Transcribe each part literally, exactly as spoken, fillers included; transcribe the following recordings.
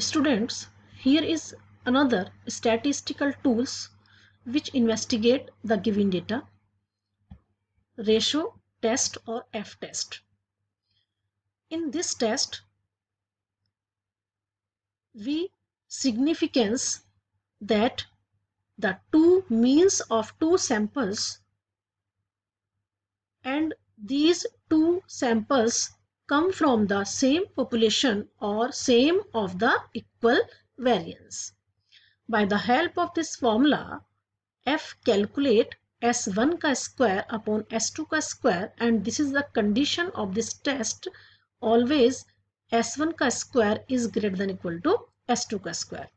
Students, here is another statistical tools which investigate the given data, ratio test or F-test. In this test, we significance that the two means of two samples and these two samples come from the same population or same of the equal variance. By the help of this formula, F calculate S one का square upon S two का square, and this is the condition of this test, always S one का square is greater than equal to S two का square.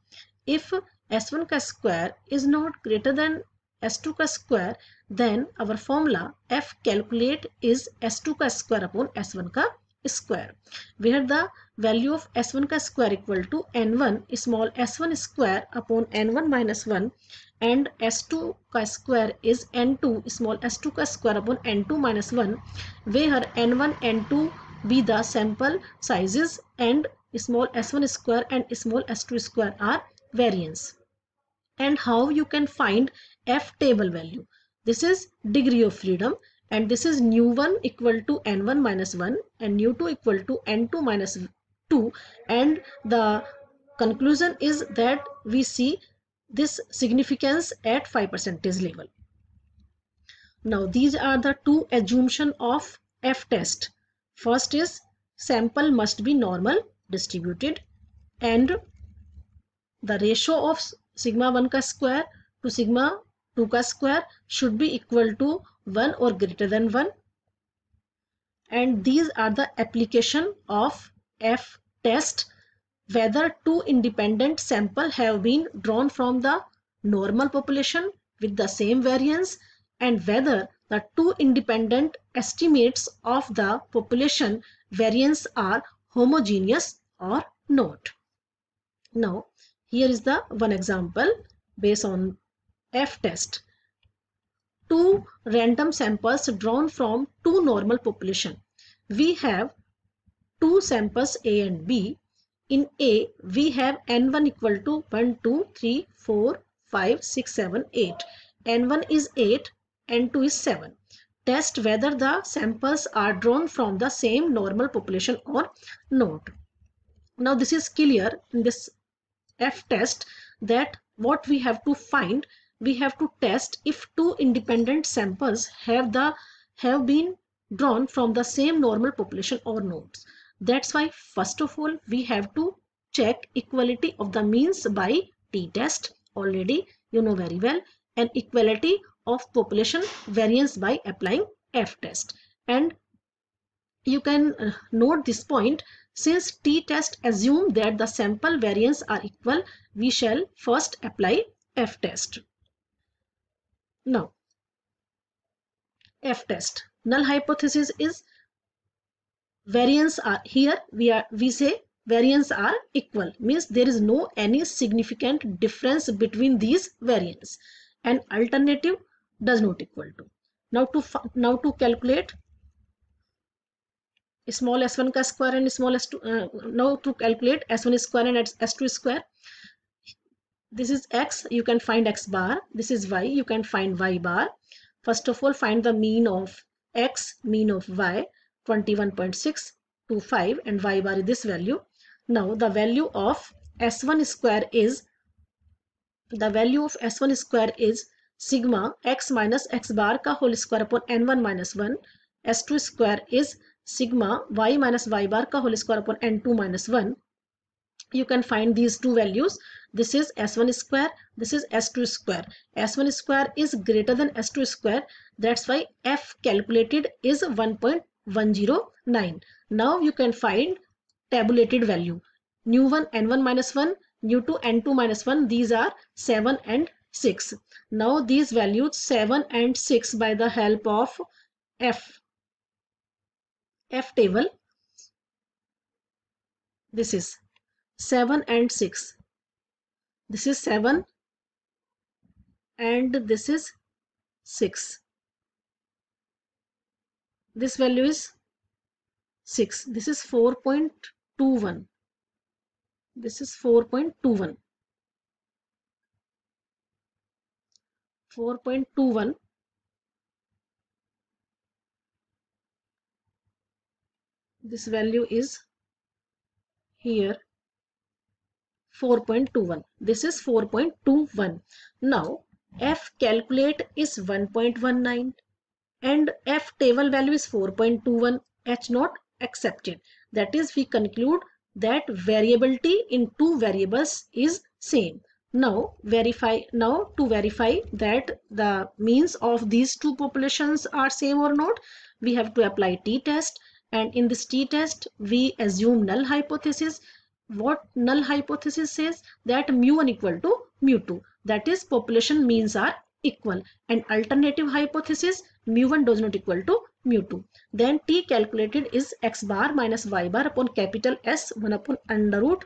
If S one का square is not greater than S two का square, then our formula F calculate is S two का square upon S one का square, where the value of S one का square equal to N one small S one square upon N one minus one, and S two का square is N two small S two का square upon N two minus one, where N one N two be the sample sizes and small S one square and small S two square are variance. And how you can find F table value? This is degree of freedom, and this is nu one equal to N one minus one and nu two equal to N two minus two, and the conclusion is that we see this significance at five percent level. Now these are the two assumptions of F-test. First is sample must be normal distributed, and the ratio of sigma one ka square to sigma two ka square should be equal to one or greater than one, and these are the application of F test, whether two independent sample have been drawn from the normal population with the same variance, and whether the two independent estimates of the population variance are homogeneous or not. Now here is the one example based on F test. Two random samples drawn from two normal population. We have two samples A and B. In A, we have N one equal to one, two, three, four, five, six, seven, eight. N one is eight, N two is seven. Test whether the samples are drawn from the same normal population or not. Now this is clear in this F test that what we have to find. We have to test if two independent samples have the have been drawn from the same normal population or not. That's why first of all we have to check equality of the means by t-test. Already you know very well, and equality of population variance by applying F-test. And you can note this point, since t-test assume that the sample variance are equal, we shall first apply F-test. Now, F-test null hypothesis is variance are here. We are we say variance are equal, means there is no any significant difference between these variance, and alternative does not equal to. Now to now to calculate small S one ka square and small S two. Uh, now to calculate S one square and S two square. This is x, you can find x bar. This is y, you can find y bar. First of all, find the mean of x, mean of y, twenty-one point six two five, and y bar is this value. Now the value of S one square is, the value of S one square is sigma x minus x bar ka whole square upon N one minus one. S two square is sigma y minus y bar ka whole square upon N two minus one. You can find these two values. This is S one square, this is S two square. S one square is greater than S two square. That's why F calculated is one point one zero nine. Now you can find tabulated value. Nu one N one minus one, nu two N two minus one. These are seven and six. Now these values seven and six by the help of F. F table. This is seven and six. This is seven and this is six. This value is six. This is four point two one. This is four point two one. four point two one. This value is here four point two one. This is four point two one. Now F calculate is one point one nine and F table value is four point two one. H not accepted. That is, we conclude that variability in two variables is same. Now verify. Now to verify that the means of these two populations are same or not, we have to apply t-test. And in this t-test, we assume null hypothesis. What null hypothesis says? That mu one equal to mu two. That is, population means are equal. And alternative hypothesis, mu one does not equal to mu two. Then t calculated is x bar minus y bar upon capital S one upon under root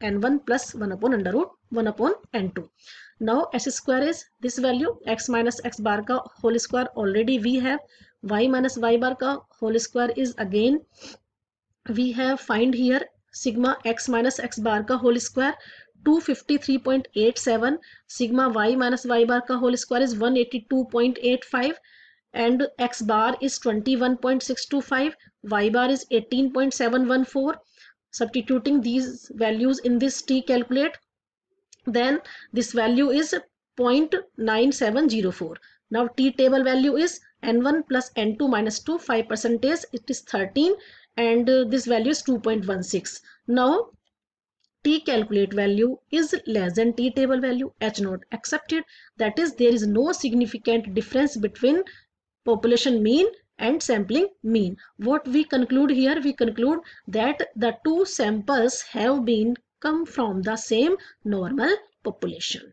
n one plus one upon under root one upon n two. Now s square is this value, x minus x bar ka whole square already we have. Y minus y bar ka whole square is again we have. Find here sigma x minus x bar ka whole square two fifty-three point eight seven, sigma y minus y bar ka whole square is one eighty-two point eight five, and x bar is twenty-one point six two five, y bar is eighteen point seven one four. Substituting these values in this t calculate, then this value is zero point nine seven zero four. Now t table value is n one plus n two minus two, five percent is, it is thirteen, and uh, this value is two point one six. Now t calculate value is less than t table value, H not accepted. That is, there is no significant difference between population mean and sampling mean. What we conclude here, we conclude that the two samples have been come from the same normal population.